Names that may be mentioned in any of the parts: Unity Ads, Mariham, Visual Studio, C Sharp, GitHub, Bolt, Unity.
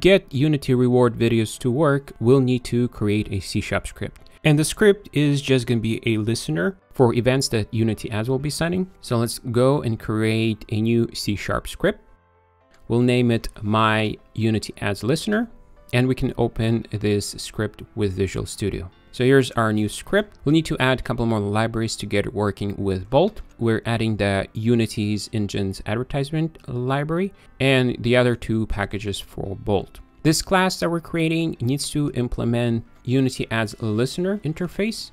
get Unity reward videos to work, we'll need to create a C Sharp script. And the script is just going to be a listener for events that Unity Ads will be sending. So let's go and create a new C Sharp script. We'll name it My Unity Ads Listener, and we can open this script with Visual Studio. So here's our new script. We'll need to add a couple more libraries to get it working with Bolt. We're adding the Unity's Engines advertisement library and the other two packages for Bolt. This class that we're creating needs to implement Unity Ads Listener interface.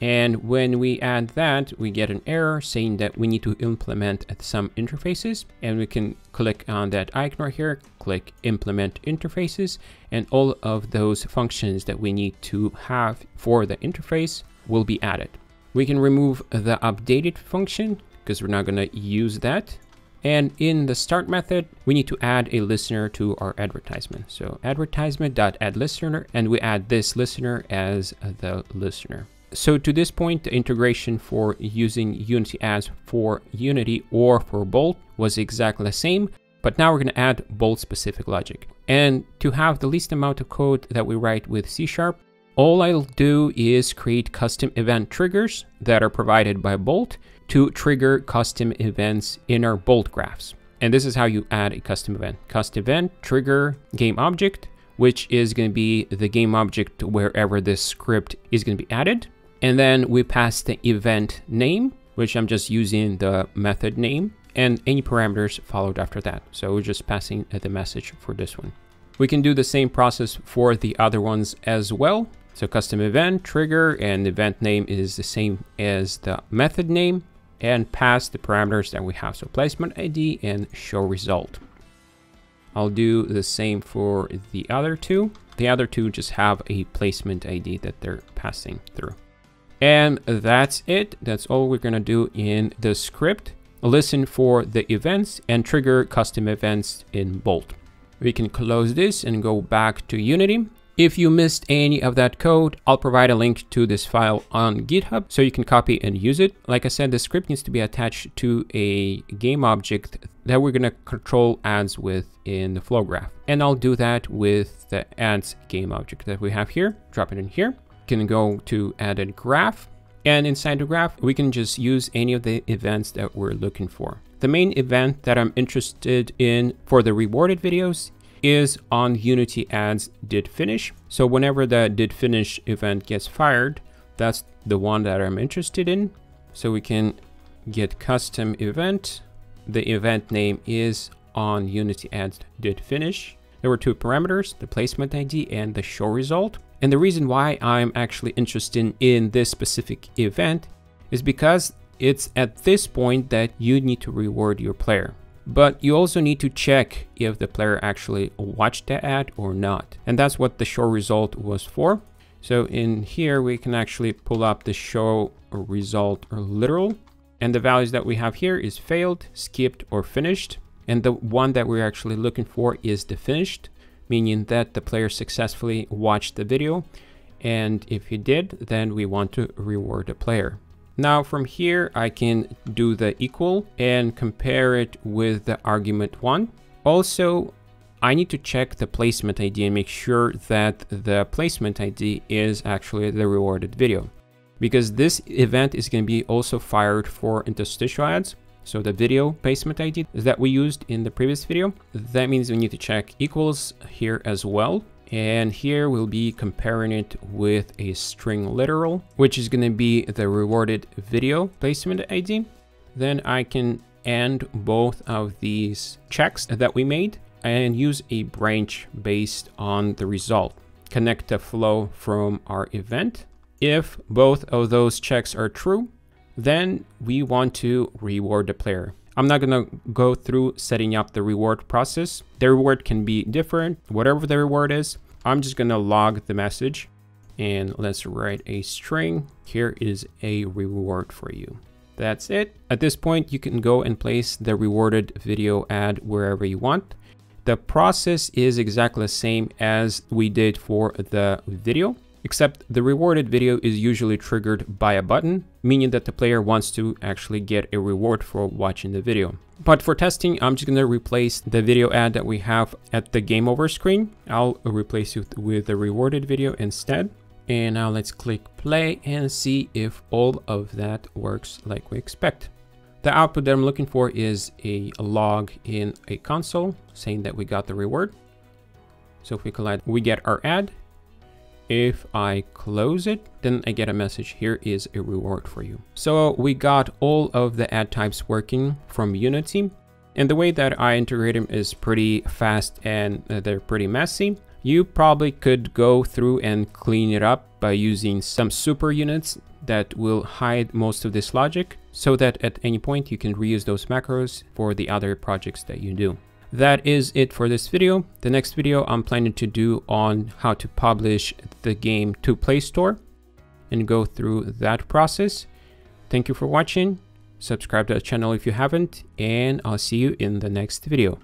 And when we add that, we get an error saying that we need to implement some interfaces, and we can click on that icon here, click implement interfaces, and all of those functions that we need to have for the interface will be added. We can remove the updated function because we're not going to use that. And in the start method, we need to add a listener to our advertisement. So advertisement.addListener, and we add this listener as the listener. So to this point, the integration for using Unity Ads for Unity or for Bolt was exactly the same, but now we're going to add Bolt specific logic. And to have the least amount of code that we write with C Sharp, all I'll do is create custom event triggers that are provided by Bolt to trigger custom events in our Bolt graphs. And this is how you add a custom event. Custom event, trigger, game object, which is going to be the game object wherever this script is going to be added. And then we pass the event name, which I'm just using the method name, and any parameters followed after that. So we're just passing the message for this one. We can do the same process for the other ones as well. So custom event, trigger, and event name is the same as the method name, and pass the parameters that we have. So placement ID and show result. I'll do the same for the other two. The other two just have a placement ID that they're passing through. And that's it. That's all we're going to do in the script. Listen for the events and trigger custom events in Bolt. We can close this and go back to Unity. If you missed any of that code, I'll provide a link to this file on GitHub so you can copy and use it. Like I said, the script needs to be attached to a game object that we're going to control ads with in the flow graph. And I'll do that with the ads game object that we have here. Drop it in here. Can go to added graph, and inside the graph we can just use any of the events that we're looking for. The main event that I'm interested in for the rewarded videos is on Unity Ads did finish. So whenever the did finish event gets fired, that's the one that I'm interested in. So we can get custom event. The event name is on Unity Ads did finish. There were two parameters, the placement ID and the show result. And the reason why I'm actually interested in this specific event is because it's at this point that you need to reward your player. But you also need to check if the player actually watched the ad or not. And that's what the show result was for. So in here, we can actually pull up the show result or literal. And the values that we have here is failed, skipped, or finished. And the one that we're actually looking for is the finished, meaning that the player successfully watched the video. And if he did, then we want to reward the player. Now from here, I can do the equal and compare it with the argument 1. Also, I need to check the placement ID and make sure that the placement ID is actually the rewarded video, because this event is going to be also fired for interstitial ads. So the video placement ID that we used in the previous video, that means we need to check equals here as well. And here we'll be comparing it with a string literal, which is going to be the rewarded video placement ID. Then I can end both of these checks that we made and use a branch based on the result. Connect the flow from our event. If both of those checks are true, then we want to reward the player. I'm not going to go through setting up the reward process. The reward can be different, whatever the reward is. I'm just going to log the message, and let's write a string. Here is a reward for you. That's it. At this point, you can go and place the rewarded video ad wherever you want. The process is exactly the same as we did for the video. except the rewarded video is usually triggered by a button, meaning that the player wants to actually get a reward for watching the video. But for testing, I'm just going to replace the video ad that we have at the game over screen. I'll replace it with the rewarded video instead. And now let's click play and see if all of that works like we expect. The output that I'm looking for is a log in a console saying that we got the reward. So if we collide, we get our ad. If I close it, then I get a message, here is a reward for you. So we got all of the ad types working from Unity. And the way that I integrate them is pretty fast and they're pretty messy. You probably could go through and clean it up by using some super units that will hide most of this logic, so that at any point you can reuse those macros for the other projects that you do. That is it for this video. The next video I'm planning to do on how to publish the game to Play Store and go through that process. Thank you for watching. Subscribe to the channel if you haven't, and I'll see you in the next video.